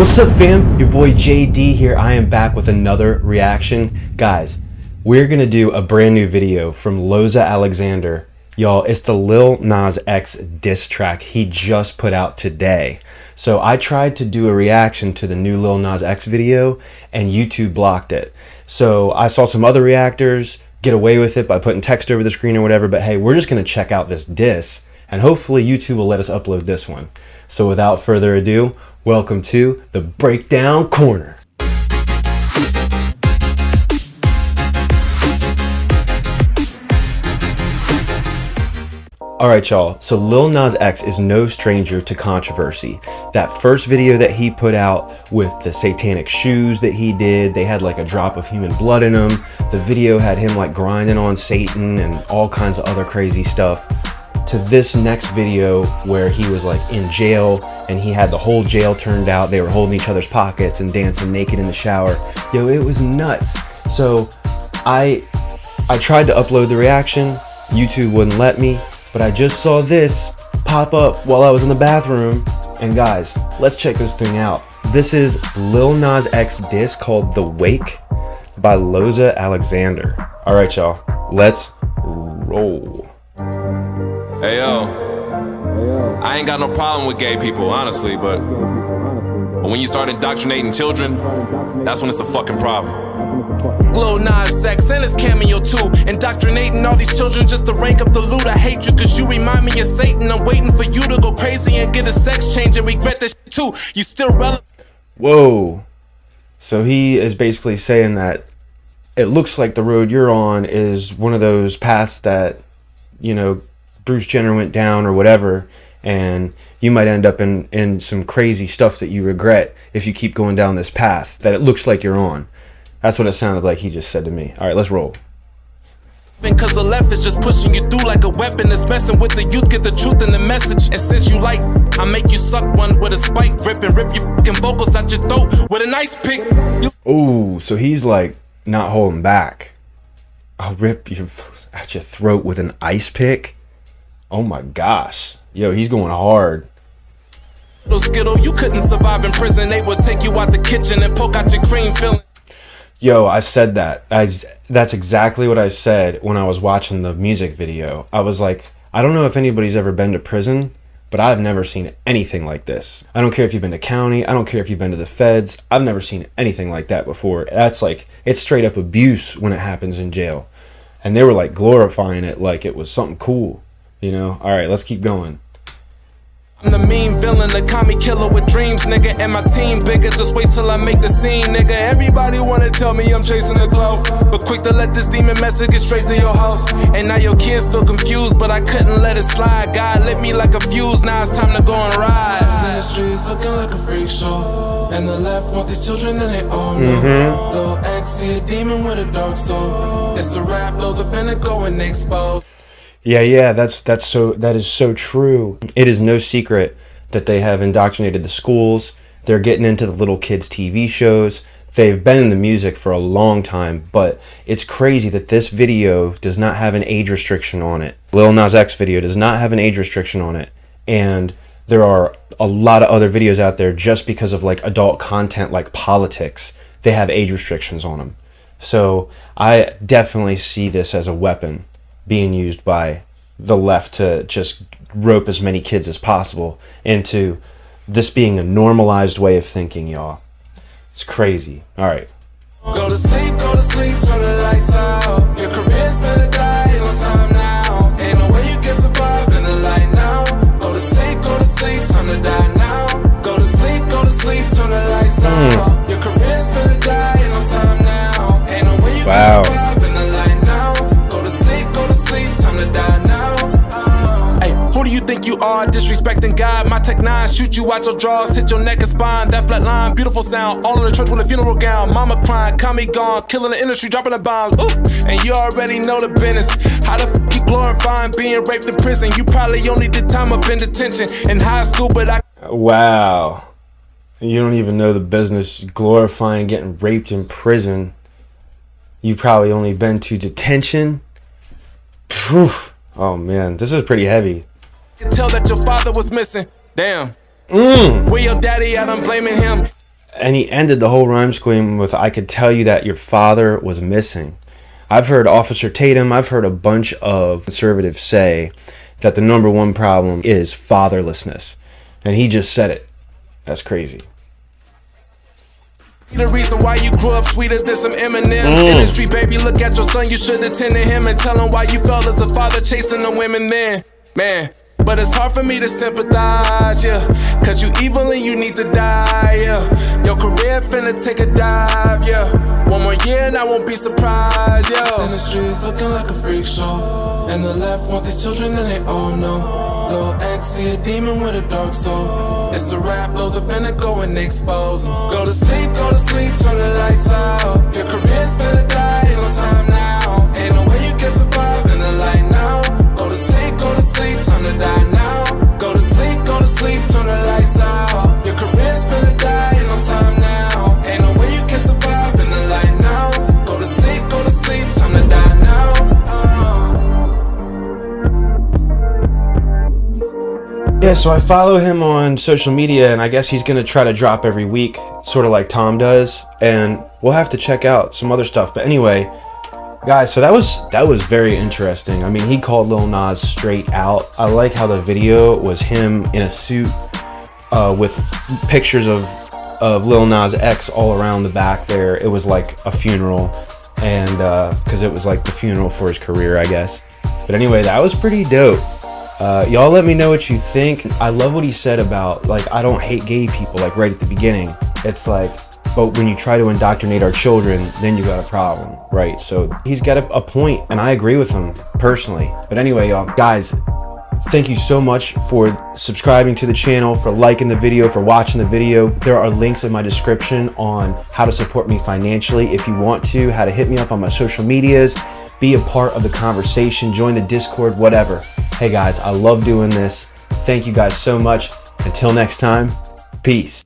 What's up, fam? Your boy JD here. I am back with another reaction. Guys, we're gonna do a brand new video from Loza Alexander. Y'all, it's the Lil Nas X diss track he just put out today. So I tried to do a reaction to the new Lil Nas X video and YouTube blocked it. So I saw some other reactors get away with it by putting text over the screen or whatever, but hey, we're just gonna check out this diss and hopefully YouTube will let us upload this one. So without further ado, welcome to The Breakdown Corner. Alright y'all, so Lil Nas X is no stranger to controversy. That first video that he put out with the satanic shoes that he did, they had like a drop of human blood in them. The video had him like grinding on Satan and all kinds of other crazy stuff. To this next video where he was like in jail and he had the whole jail turned out. They were holding each other's pockets and dancing naked in the shower. Yo, it was nuts. So I tried to upload the reaction. YouTube wouldn't let me, but I just saw this pop up while I was in the bathroom. And guys, let's check this thing out. This is Lil Nas X diss called The Wake by Loza Alexander. All right, y'all, let's roll. Hey yo, I ain't got no problem with gay people, honestly, but when you start indoctrinating children, that's when it's a fucking problem. Lil Nas X and his cameo too, indoctrinating all these children just to rank up the loot. I hate you cause you remind me of Satan. I'm waiting for you to go crazy and get a sex change and regret this shit too. You still relevant. Whoa, so he is basically saying that it looks like the road you're on is one of those paths that, you know, Bruce Jenner went down or whatever, and you might end up in some crazy stuff that you regret if you keep going down this path that it looks like you're on. That's what it sounded like he just said to me. All right, let's roll. Because the left is just pushing you through like a weapon. It's messing with the youth, get the truth in the message. And since you like, I make you suck one with a spike grip and rip your fucking vocals out your throat with an ice pick. Oh, so he's like not holding back. I'll rip you out your throat with an ice pick. Oh my gosh. Yo, he's going hard. Little Skittle, you couldn't survive in prison. They would take you out the kitchen and poke out your cream filling. Yo, I said that. That's exactly what I said when I was watching the music video. I was like, I don't know if anybody's ever been to prison, but I've never seen anything like this. I don't care if you've been to county. I don't care if you've been to the feds. I've never seen anything like that before. That's like, it's straight up abuse when it happens in jail. And they were like glorifying it like it was something cool. You know, all right, let's keep going. I'm the mean villain, the commie killer with dreams, nigga, and my team bigger. Just wait till I make the scene, nigga. Everybody wanna tell me I'm chasing the glow, but quick to let this demon message get straight to your house. And now your kids feel confused, but I couldn't let it slide. God lit me like a fuse, now it's time to go and rise. In the streets looking like a freak show, and the left want these children in their own. Little X, a demon with a dark soul. It's the rap, those are finna go and expose. Yeah, that is so true. It is no secret that they have indoctrinated the schools. They're getting into the little kids' TV shows. They've been in the music for a long time, but it's crazy that this video does not have an age restriction on it. Lil Nas X video does not have an age restriction on it. And there are a lot of other videos out there just because of like adult content like politics. They have age restrictions on them. So I definitely see this as a weapon being used by the left to just rope as many kids as possible into this being a normalized way of thinking, y'all. It's crazy. All right. Go to sleep, turn the lights out. Your career's better die in no time now. Ain't no way you can survive in the light now. Go to sleep, time to die now. Go to sleep, turn the lights out. Your career's better die in no time now. Ain't no way you can survive in the light now. Go to sleep, time to die now. Hey, who do you think you are? Disrespecting God, my Tech 9, shoot you out your drawers, hit your neck and spine, that flat line, beautiful sound, all in the church with a funeral gown, mama crying, commie gone, killing the industry, dropping the bombs. Ooh, and you already know the business. How the f you glorifying being raped in prison? You probably only did time up in detention in high school, but I... Wow. You don't even know the business, glorifying getting raped in prison. You've probably only been to detention. Poof. Oh man, this is pretty heavy. You can tell that your father was missing. Damn. Where your daddy at? I'm blaming him. And he ended the whole rhyme scheme with, I could tell you that your father was missing. I've heard Officer Tatum, I've heard a bunch of conservatives say that the number one problem is fatherlessness. And he just said it. That's crazy. The reason why you grew up sweeter than some M&M's. Industry, baby, look at your son. You should attend to him and tell him why you felt as a father chasing the women then. Man, but it's hard for me to sympathize, yeah, cause you evil and you need to die, yeah. Your career finna take a dive, yeah. One more year and I won't be surprised, yeah. In the streets looking like a freak show, and the left want these children and they all know. Lil X, see a demon with a dark soul. It's the rap, Loza finna go and expose. Go to sleep, turn the lights out. Your career's finna die, ain't no time now. Ain't no way you can survive in the light now. Go to sleep, time to die now. Go to sleep, turn the lights out. Your career's finna die, ain't no time now. Ain't no way you can survive in the light now. Go to sleep, time to die now. Yeah, so I follow him on social media, and I guess he's gonna try to drop every week, sort of like Tom does, and we'll have to check out some other stuff. But anyway, guys, so that was very interesting. I mean, he called Lil Nas straight out. I like how the video was him in a suit with pictures of Lil Nas X all around the back there. It was like a funeral, and because it was like the funeral for his career, I guess. But anyway, that was pretty dope. Y'all let me know what you think. I love what he said about, like, I don't hate gay people, like right at the beginning. It's like, but when you try to indoctrinate our children, then you got a problem, right? So he's got a point, and I agree with him personally. But anyway, y'all, guys, thank you so much for subscribing to the channel, for liking the video, for watching the video. There are links in my description on how to support me financially if you want to, how to hit me up on my social medias, be a part of the conversation, join the Discord, whatever. Hey guys, I love doing this. Thank you guys so much. Until next time, peace.